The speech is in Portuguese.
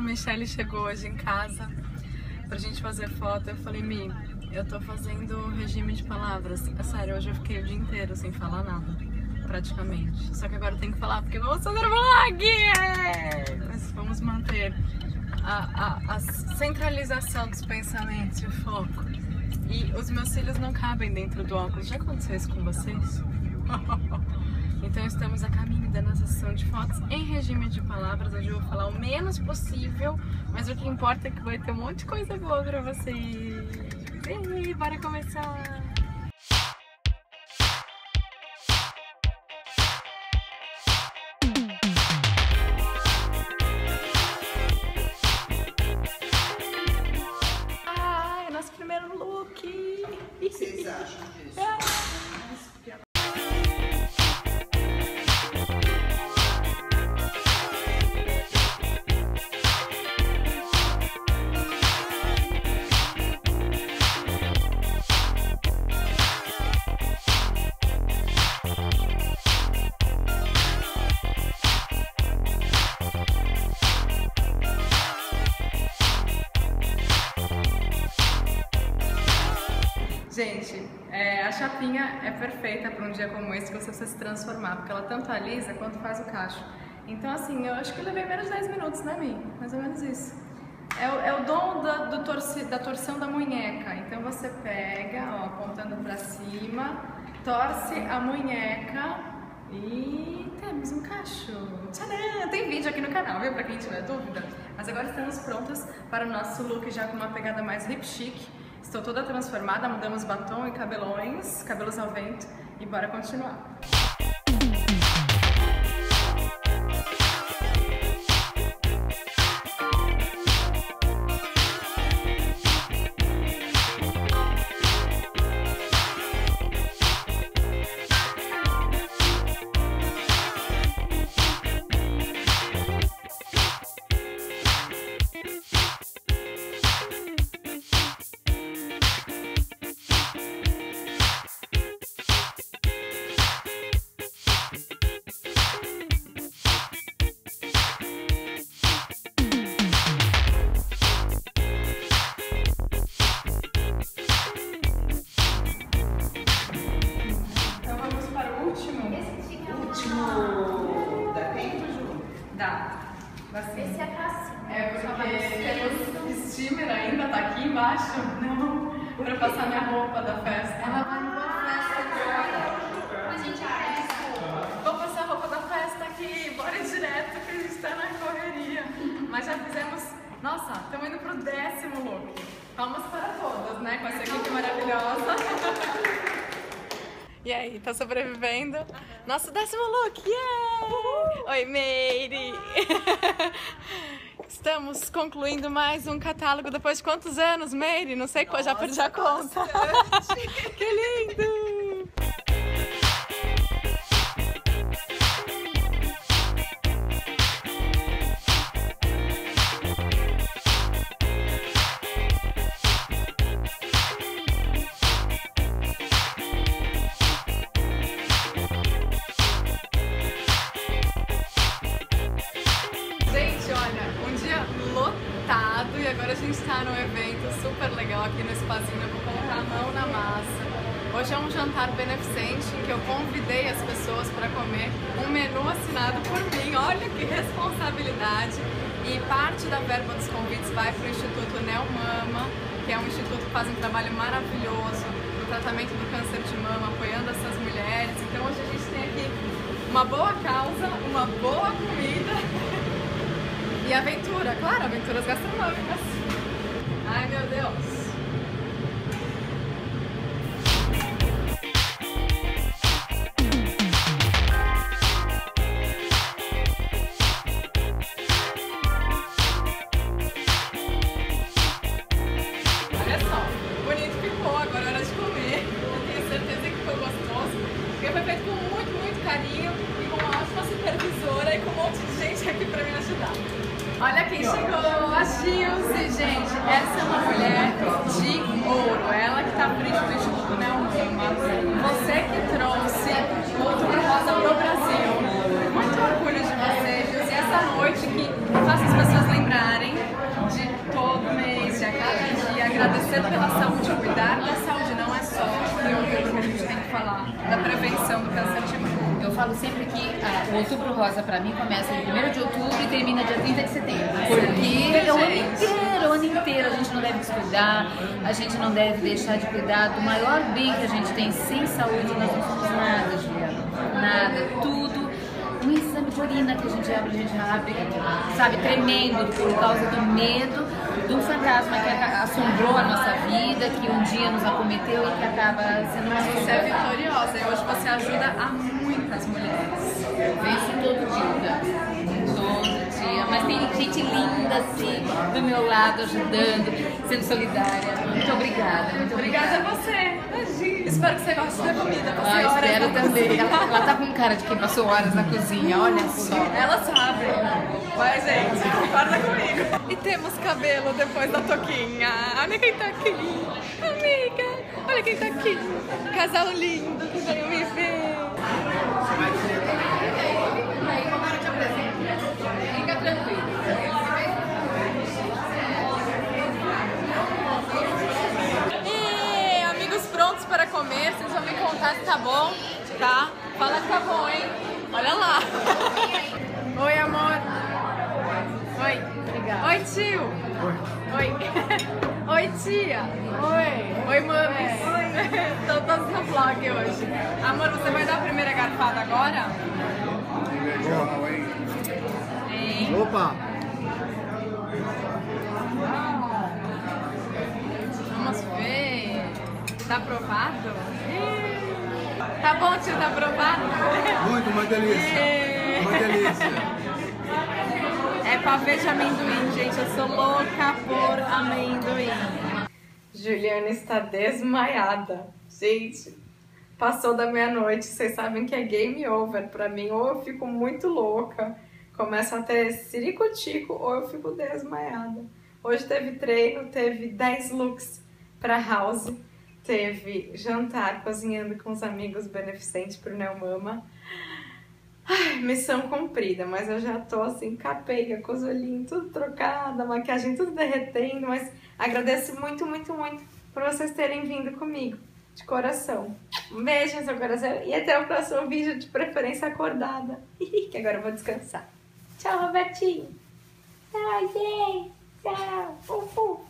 a Michelle chegou hoje em casa pra gente fazer foto. Eu falei, Mi, eu tô fazendo regime de palavras. É sério, hoje eu fiquei o dia inteiro sem falar nada, praticamente. Só que agora eu tenho que falar porque vamos fazer o vlog! Mas vamos manter a centralização dos pensamentos e o foco. E os meus cílios não cabem dentro do óculos. Já aconteceu isso com vocês? Então estamos a caminho da nossa sessão de fotos em regime de palavras, onde eu vou falar o menos possível, mas o que importa é que vai ter um monte de coisa boa pra vocês. E aí, bora começar! Ah, é nosso primeiro look! O que vocês acham disso? Gente, a chapinha é perfeita para um dia como esse, que você precisa se transformar, porque ela tanto alisa quanto faz o cacho. Então assim, eu acho que eu levei menos de 10 minutos, né, Mi? Mais ou menos isso. É o dom da torção da munheca. Então você pega, ó, apontando para cima, torce a munheca e temos um cacho. Tcharam! Tem vídeo aqui no canal, viu? Para quem tiver dúvida. Mas agora estamos prontas para o nosso look já com uma pegada mais hip chic. Estou toda transformada, mudamos batom e cabelões, cabelos ao vento, e bora continuar. Esse é a porque o steamer ainda tá aqui embaixo, não, pra passar minha roupa da festa. Ela vai pra festa agora. A gente é. Vou passar a roupa da festa aqui, bora direto que a gente tá na correria. Mas já fizemos, nossa, estamos indo pro 10º look. Palmas para todas, né, com essa equipe maravilhosa. E aí, tá sobrevivendo? Nosso 10º look, yeah! Oi, Meire! Estamos concluindo mais um catálogo depois de quantos anos, Meire? Não sei, nossa, já perdi a conta. Que lindo! E agora a gente está num evento super legal aqui no Spazino. Eu vou colocar a mão na massa. Hoje é um jantar beneficente em que eu convidei as pessoas para comer um menu assinado por mim. Olha que responsabilidade! E parte da verba dos convites vai para o Instituto Neomama, que é um instituto que faz um trabalho maravilhoso no tratamento do câncer de mama, apoiando essas mulheres. Então hoje a gente tem aqui uma boa causa, uma boa comida. E aventura, claro, aventuras gastronômicas. Ai, meu Deus! Olha quem chegou, a Gilse, gente, essa é uma mulher de ouro, ela que está à frente do Instituto Neomama. Você que trouxe o Outubro Rosa para o Brasil, muito orgulho de você, Gilse, essa noite que faz as pessoas lembrarem falo sempre que o Outubro Rosa pra mim começa no 1º de outubro e termina dia 30 de setembro. Porque é o ano inteiro a gente não deve descuidar, a gente não deve deixar de cuidar do maior bem que a gente tem. Sem saúde nós não somos nada, Juliana. Nada, tudo. Um exame de urina que a gente abre, sabe, tremendo por causa do medo do fantasma que assombrou a nossa vida, que um dia nos acometeu e que acaba sendo uma Você é vitoriosa e hoje você ajuda a muitas mulheres. Eu vejo todo dia, mas tem gente linda assim do meu lado ajudando, sendo solidária. Muito obrigada. Muito obrigada a você. Imagina. Espero que você goste da comida. Espero também. Ela tá com cara de quem passou horas na cozinha, olha só. Ela sabe. Vai, gente, guarda comigo. E temos cabelo depois da toquinha. Olha quem tá aqui. Amiga, olha quem tá aqui. Casal lindo que veio me ver. Fica tranquilo. E amigos prontos para comer, vocês vão me contar se tá bom, tá? Fala que tá bom, hein? Olha lá. Oi, amor. Oi. Obrigada. Oi, tio. Oi. Oi. Oi, tia. Oi. Oi, mames. Oi. Estão todos no vlog hoje. Amor, você vai dar a primeira garfada agora? Legal, hein? Opa! Vamos ver. Tá aprovado? Tá bom, tio, tá aprovado? Muito, uma delícia. Uma delícia. É pavê de amendoim, gente. Eu sou louca por amendoim. Juliana está desmaiada. Gente, passou da meia-noite. Vocês sabem que é game over pra mim. Ou eu fico muito louca, começa a ter ciricutico, ou eu fico desmaiada. Hoje teve treino, teve 10 looks para house, teve jantar cozinhando com os amigos beneficente pro Neomama. Ai, missão cumprida, mas eu já tô assim, capenga, com os olhinhos tudo trocada, maquiagem tudo derretendo, mas agradeço muito, muito, muito por vocês terem vindo comigo, de coração. Um beijo no seu coração e até o próximo vídeo, de preferência acordada, que agora eu vou descansar. Tchau, Robertinho. Tchau, gente. Tchau. Fofo.